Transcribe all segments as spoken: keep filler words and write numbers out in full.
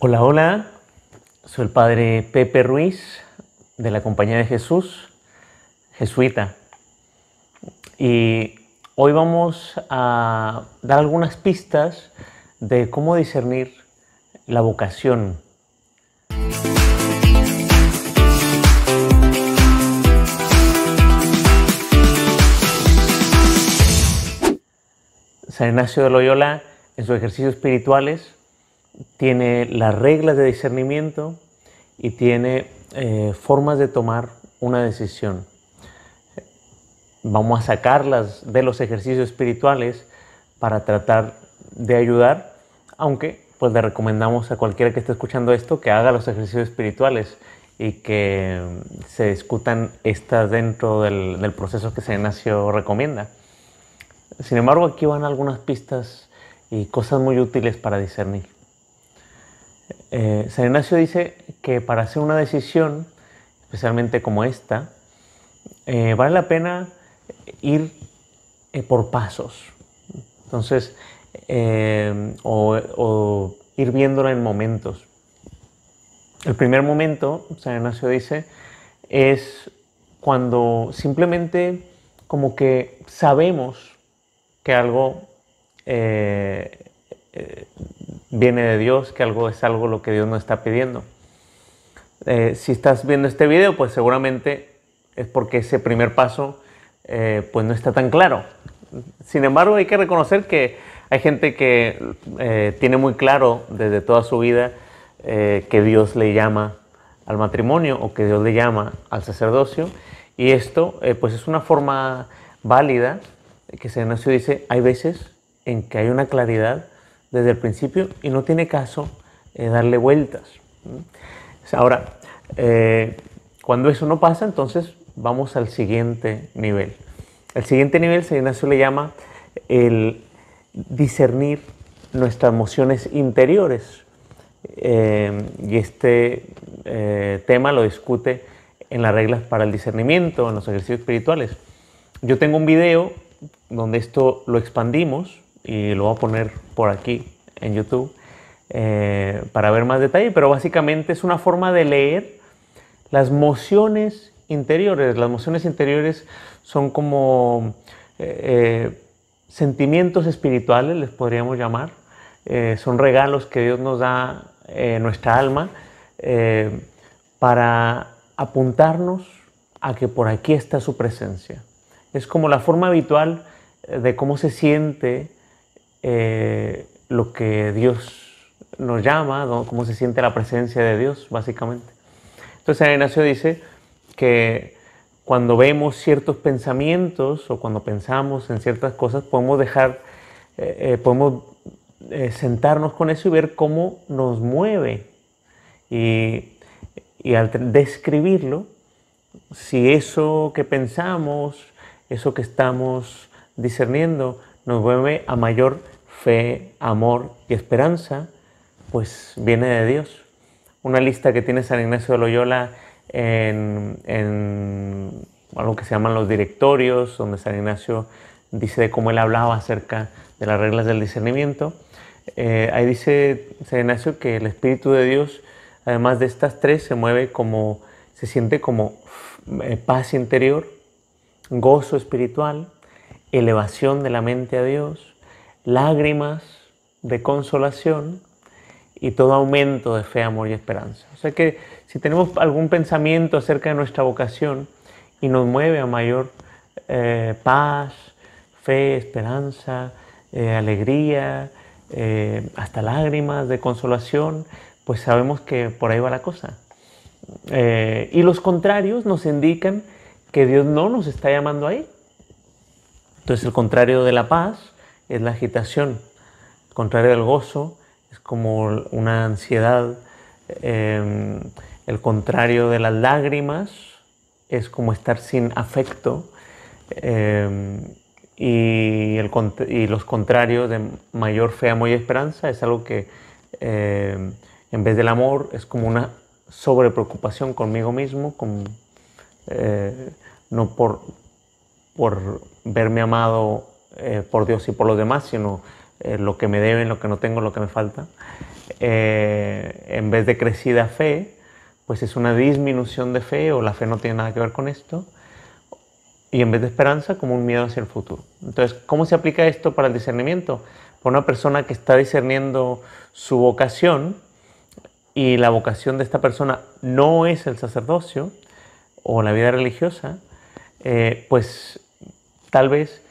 Hola, hola, soy el padre Pepe Ruiz de la Compañía de Jesús, jesuita, y hoy vamos a dar algunas pistas de cómo discernir la vocación. San Ignacio de Loyola, en sus Ejercicios Espirituales, tiene las reglas de discernimiento y tiene eh, formas de tomar una decisión. Vamos a sacarlas de los ejercicios espirituales para tratar de ayudar, aunque pues le recomendamos a cualquiera que esté escuchando esto que haga los ejercicios espirituales y que se discutan estas dentro del, del proceso que San Ignacio recomienda. Sin embargo, aquí van algunas pistas y cosas muy útiles para discernir. Eh, San Ignacio dice que para hacer una decisión, especialmente como esta, eh, vale la pena ir eh, por pasos. Entonces, eh, o, o ir viéndola en momentos. El primer momento, San Ignacio dice, es cuando simplemente como que sabemos que algo eh, eh, viene de Dios, que algo es algo lo que Dios nos está pidiendo. Eh, si estás viendo este video, pues seguramente es porque ese primer paso eh, pues no está tan claro. Sin embargo, hay que reconocer que hay gente que eh, tiene muy claro desde toda su vida eh, que Dios le llama al matrimonio o que Dios le llama al sacerdocio. Y esto eh, pues es una forma válida que San Ignacio dice, hay veces en que hay una claridad desde el principio y no tiene caso eh, darle vueltas. Ahora, eh, cuando eso no pasa, entonces vamos al siguiente nivel. El siguiente nivel, San Ignacio le llama el discernir nuestras emociones interiores. Eh, y este eh, tema lo discute en las reglas para el discernimiento, en los ejercicios espirituales. Yo tengo un video donde esto lo expandimos y lo voy a poner por aquí en YouTube eh, para ver más detalle, pero básicamente es una forma de leer las emociones interiores. Las emociones interiores son como eh, eh, sentimientos espirituales, les podríamos llamar, eh, son regalos que Dios nos da eh, nuestra alma eh, para apuntarnos a que por aquí está su presencia. Es como la forma habitual de cómo se siente eh, lo que Dios nos llama, ¿no? Cómo se siente la presencia de Dios, básicamente. Entonces, San Ignacio dice que cuando vemos ciertos pensamientos o cuando pensamos en ciertas cosas, podemos dejar, eh, eh, podemos eh, sentarnos con eso y ver cómo nos mueve. Y, y al describirlo, si eso que pensamos, eso que estamos discerniendo nos mueve a mayor fe, amor y esperanza, pues viene de Dios. Una lista que tiene San Ignacio de Loyola en, en algo que se llaman los directorios, donde San Ignacio dice de cómo él hablaba acerca de las reglas del discernimiento. Eh, ahí dice San Ignacio que el Espíritu de Dios, además de estas tres, se mueve como, se siente como paz interior, gozo espiritual, elevación de la mente a Dios, lágrimas de consolación y todo aumento de fe, amor y esperanza. O sea que si tenemos algún pensamiento acerca de nuestra vocación y nos mueve a mayor eh, paz, fe, esperanza, eh, alegría, eh, hasta lágrimas de consolación, pues sabemos que por ahí va la cosa. Eh, y los contrarios nos indican que Dios no nos está llamando ahí. Entonces el contrario de la paz es la agitación, el contrario del gozo es como una ansiedad, eh, el contrario de las lágrimas es como estar sin afecto, eh, y, el, y los contrarios de mayor fe, amor y esperanza es algo que eh, en vez del amor es como una sobrepreocupación conmigo mismo, con Eh, no por, por verme amado eh, por Dios y por los demás, sino eh, lo que me deben, lo que no tengo, lo que me falta. eh, en vez de crecida fe, pues es una disminución de fe, o la fe no tiene nada que ver con esto, y en vez de esperanza, como un miedo hacia el futuro. Entonces, ¿cómo se aplica esto para el discernimiento? Para una persona que está discerniendo su vocación, y la vocación de esta persona no es el sacerdocio o la vida religiosa, eh, pues tal vez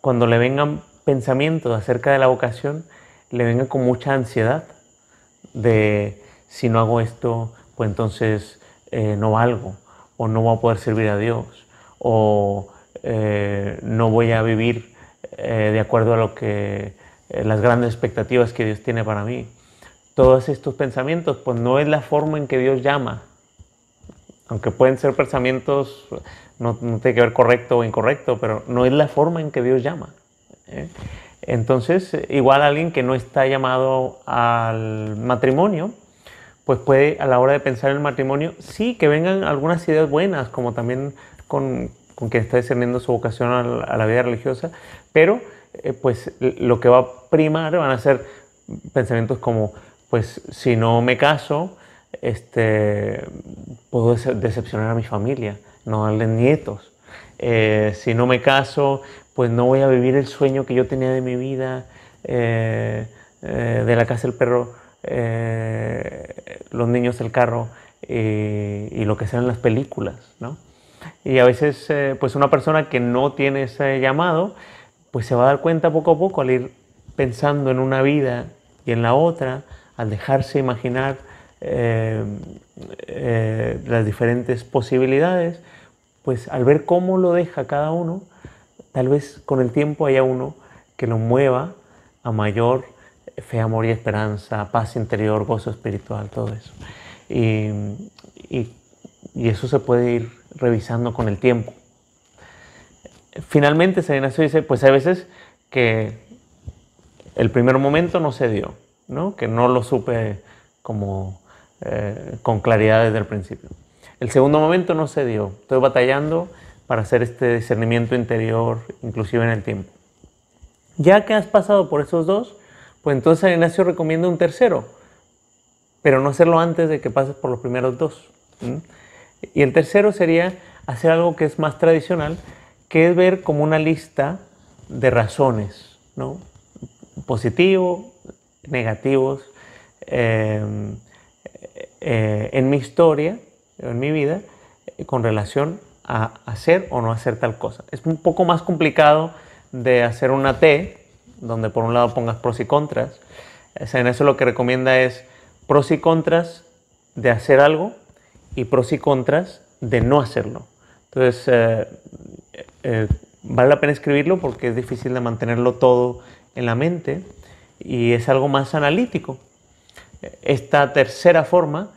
cuando le vengan pensamientos acerca de la vocación, le vengan con mucha ansiedad de si no hago esto, pues entonces eh, no valgo, o no voy a poder servir a Dios, o eh, no voy a vivir eh, de acuerdo a lo que eh, las grandes expectativas que Dios tiene para mí. Todos estos pensamientos, pues no es la forma en que Dios llama. Aunque pueden ser pensamientos, no, no tiene que ver correcto o incorrecto, pero no es la forma en que Dios llama, ¿eh? Entonces, igual alguien que no está llamado al matrimonio, pues puede, a la hora de pensar en el matrimonio, sí que vengan algunas ideas buenas, como también con, con quien está discerniendo su vocación a la, a la vida religiosa, pero eh, pues lo que va a primar van a ser pensamientos como, pues si no me caso, este, puedo decepcionar a mi familia, no darles nietos. Eh, si no me caso, pues no voy a vivir el sueño que yo tenía de mi vida, eh, eh, de la casa del perro, eh, los niños, el carro, eh, y lo que sean las películas, ¿no? Y a veces, eh, pues una persona que no tiene ese llamado, pues se va a dar cuenta poco a poco al ir pensando en una vida y en la otra, al dejarse imaginar eh, eh, las diferentes posibilidades, pues al ver cómo lo deja cada uno, tal vez con el tiempo haya uno que lo mueva a mayor fe, amor y esperanza, paz interior, gozo espiritual, todo eso. Y, y, y eso se puede ir revisando con el tiempo. Finalmente, San Ignacio dice, pues hay veces que el primer momento no se dio, ¿no? Que no lo supe como, eh, con claridad desde el principio. El segundo momento no se dio. Estoy batallando para hacer este discernimiento interior, inclusive en el tiempo. Ya que has pasado por esos dos, pues entonces San Ignacio recomienda un tercero, pero no hacerlo antes de que pases por los primeros dos. ¿Mm? Y el tercero sería hacer algo que es más tradicional, que es ver como una lista de razones, ¿no? Positivo, negativos, eh, eh, en mi historia, en mi vida, con relación a hacer o no hacer tal cosa. Es un poco más complicado de hacer una T, donde por un lado pongas pros y contras. O sea, en eso lo que recomienda es pros y contras de hacer algo y pros y contras de no hacerlo. Entonces, eh, eh, vale la pena escribirlo porque es difícil de mantenerlo todo en la mente y es algo más analítico. Esta tercera forma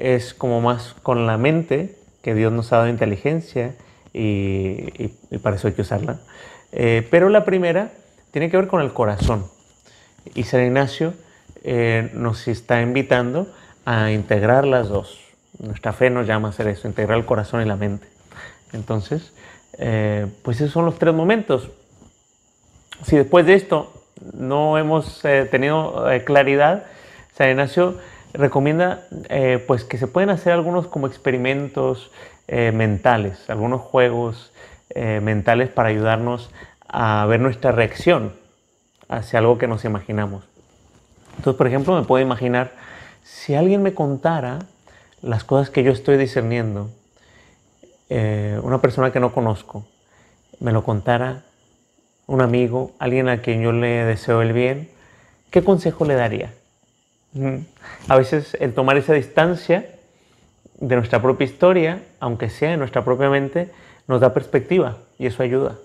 es como más con la mente, que Dios nos ha dado inteligencia y, y, y para eso hay que usarla. Eh, pero la primera tiene que ver con el corazón. Y San Ignacio eh, nos está invitando a integrar las dos. Nuestra fe nos llama a hacer eso, integrar el corazón y la mente. Entonces, eh, pues esos son los tres momentos. Si después de esto no hemos eh, tenido eh, claridad, San Ignacio recomienda eh, pues que se pueden hacer algunos como experimentos eh, mentales, algunos juegos eh, mentales para ayudarnos a ver nuestra reacción hacia algo que nos imaginamos. Entonces, por ejemplo, me puedo imaginar si alguien me contara las cosas que yo estoy discerniendo, eh, una persona que no conozco, me lo contara un amigo, alguien a quien yo le deseo el bien, ¿qué consejo le daría? A veces el tomar esa distancia de nuestra propia historia, aunque sea en nuestra propia mente, nos da perspectiva y eso ayuda.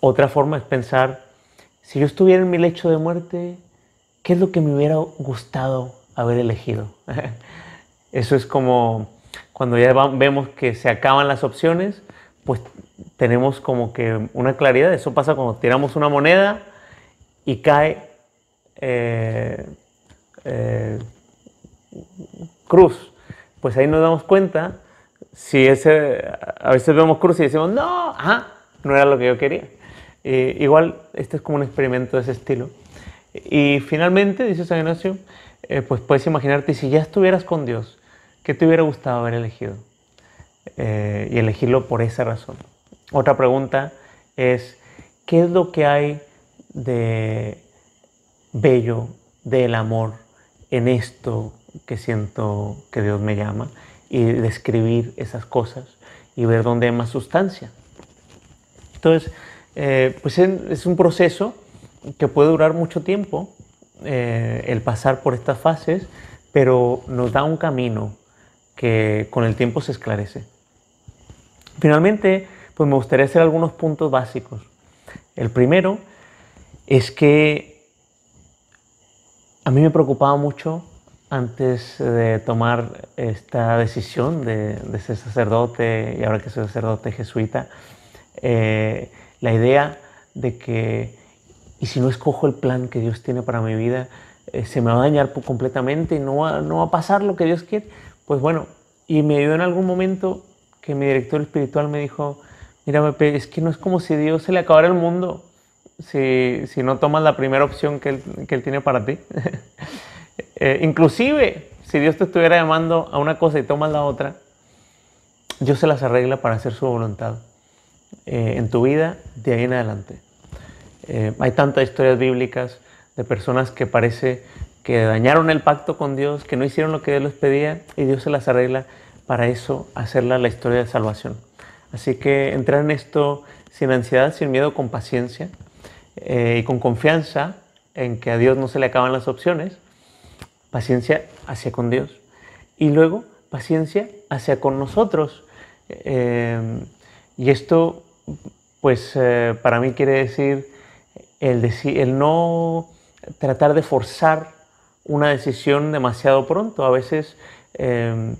Otra forma es pensar, si yo estuviera en mi lecho de muerte, ¿qué es lo que me hubiera gustado haber elegido? Eso es como cuando ya vemos que se acaban las opciones, pues tenemos como que una claridad. Eso pasa cuando tiramos una moneda y cae eh, eh, cruz. Pues ahí nos damos cuenta, si ese, a veces vemos cruz y decimos, no, ajá, no era lo que yo quería. Eh, igual, este es como un experimento de ese estilo. Y finalmente, dice San Ignacio, eh, pues puedes imaginarte si ya estuvieras con Dios, ¿qué te hubiera gustado haber elegido? Eh, y elegirlo por esa razón. Otra pregunta es, ¿qué es lo que hay de bello, del amor, en esto que siento que Dios me llama? Y describir esas cosas y ver dónde hay más sustancia. Entonces, eh, pues es un proceso que puede durar mucho tiempo, eh, el pasar por estas fases, pero nos da un camino que con el tiempo se esclarece. Finalmente, pues me gustaría hacer algunos puntos básicos. El primero es que a mí me preocupaba mucho antes de tomar esta decisión de, de ser sacerdote, y ahora que soy sacerdote jesuita, eh, la idea de que, y si no escojo el plan que Dios tiene para mi vida, eh, se me va a dañar completamente y no va, no va a pasar lo que Dios quiere. Pues bueno, y me ayudó en algún momento que mi director espiritual me dijo, mira, Pepe, es que no es como si Dios se le acabara el mundo si, si no tomas la primera opción que Él, que él tiene para ti. Eh, inclusive, si Dios te estuviera llamando a una cosa y tomas la otra, Dios se las arregla para hacer su voluntad eh, en tu vida de ahí en adelante. Eh, hay tantas historias bíblicas de personas que parece que dañaron el pacto con Dios, que no hicieron lo que Dios les pedía, y Dios se las arregla para eso, hacerla la historia de salvación. Así que entrar en esto sin ansiedad, sin miedo, con paciencia eh, y con confianza en que a Dios no se le acaban las opciones. Paciencia hacia con Dios. Y luego, paciencia hacia con nosotros. Eh, y esto, pues, eh, para mí quiere decir el, deci el no tratar de forzar una decisión demasiado pronto. A veces eh,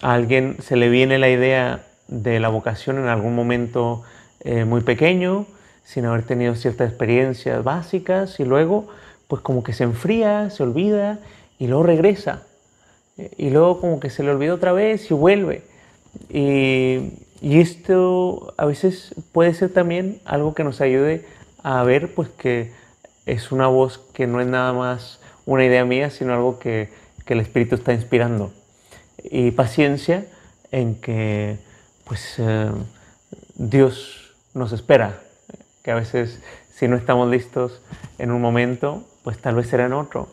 a alguien se le viene la idea de la vocación en algún momento eh, muy pequeño, sin haber tenido ciertas experiencias básicas, y luego, pues, como que se enfría, se olvida, y luego regresa, y luego como que se le olvida otra vez y vuelve. Y, y esto a veces puede ser también algo que nos ayude a ver pues que es una voz que no es nada más una idea mía, sino algo que, que el Espíritu está inspirando. Y paciencia en que pues eh, Dios nos espera, que a veces si no estamos listos en un momento, pues tal vez será en otro.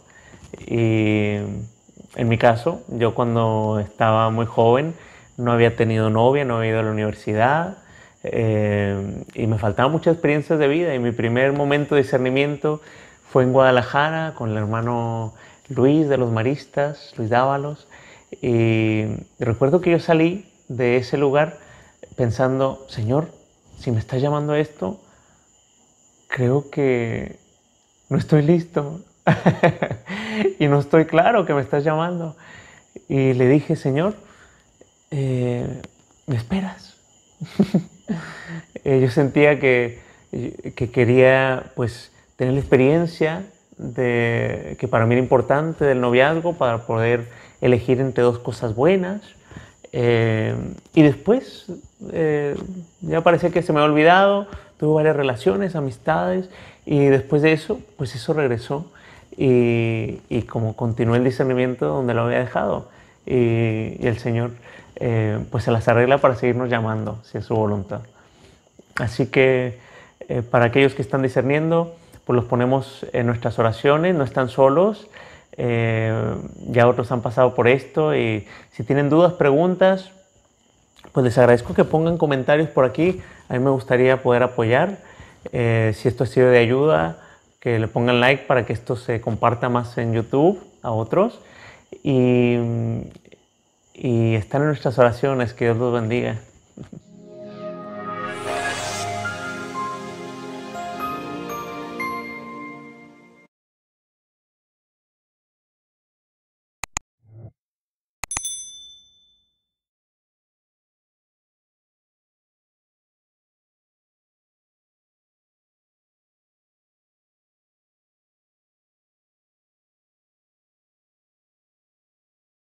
Y en mi caso, yo cuando estaba muy joven no había tenido novia, no había ido a la universidad eh, y me faltaban muchas experiencias de vida, y mi primer momento de discernimiento fue en Guadalajara con el hermano Luis de los Maristas, Luis Dávalos, y recuerdo que yo salí de ese lugar pensando, Señor, si me estás llamando a esto, creo que no estoy listo. Y no estoy claro que me estás llamando. Y le dije, Señor, eh, ¿me esperas? eh, yo sentía que, que quería pues, tener la experiencia de, que para mí era importante del noviazgo para poder elegir entre dos cosas buenas. Eh, y después eh, ya parecía que se me había olvidado, tuve varias relaciones, amistades, y después de eso, pues eso regresó. Y, y como continué el discernimiento donde lo había dejado, y, y el Señor eh, pues se las arregla para seguirnos llamando si es su voluntad. Así que eh, para aquellos que están discerniendo, pues los ponemos en nuestras oraciones, no están solos, eh, ya otros han pasado por esto, y si tienen dudas, preguntas, pues les agradezco que pongan comentarios por aquí, a mí me gustaría poder apoyar, eh, si esto ha sido de ayuda, que le pongan like para que esto se comparta más en YouTube a otros, y, y están en nuestras oraciones, que Dios los bendiga.